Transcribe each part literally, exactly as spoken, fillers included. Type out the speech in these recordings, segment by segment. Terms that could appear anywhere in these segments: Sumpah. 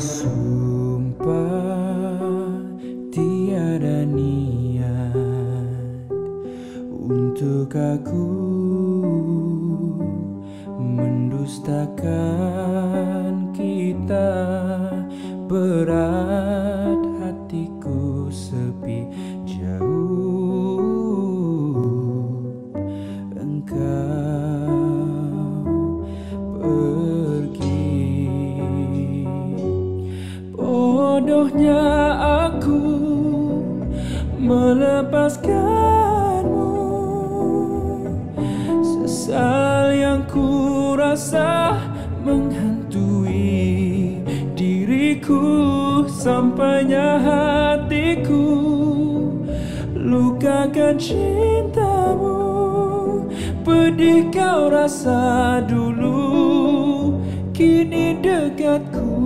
bersumpah tiada niat untuk aku mendustakan kita. Berat hatiku, sepi jauh engkau pergi. Bodohnya aku melepaskanmu, sesal yang ku rasa menghantui diriku sampainya hatiku. Lukakan cintamu, pedih kau rasa dulu, kini dekatku.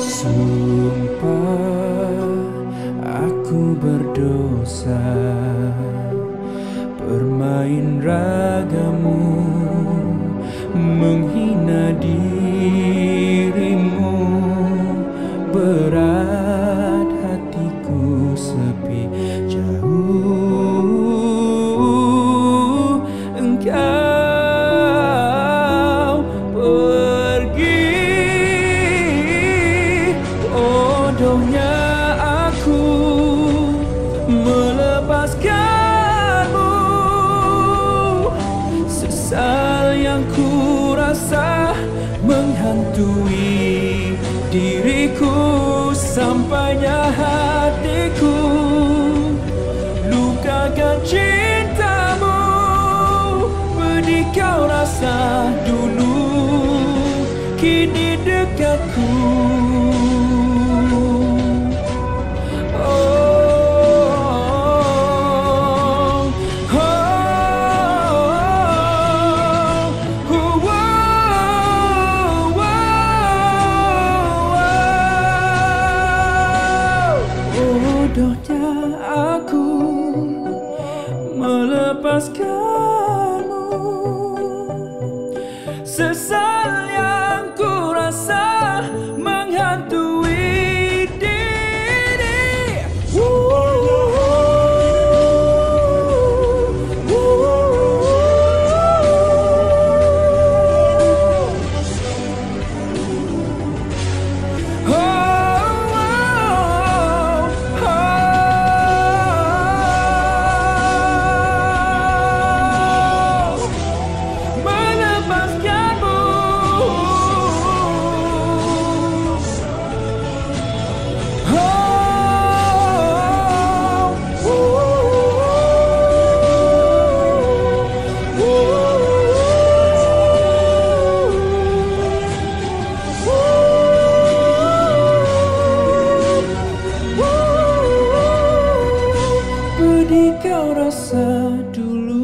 Sumpah aku berdosa, bermain ragamu, menghina dirimu. Berat hatiku, sepi jauh engkau pergi. Bodohnya aku melepaskanmu, sesal yang ku rasa menghantui diriku sampainya hatiku. Lukakan cintamu, pedih kau rasa dulu, kini dekatku. Bodohnya aku melepaskanmu, sesal yang ku rasa menghantui diri. Pedih kau rasa dulu.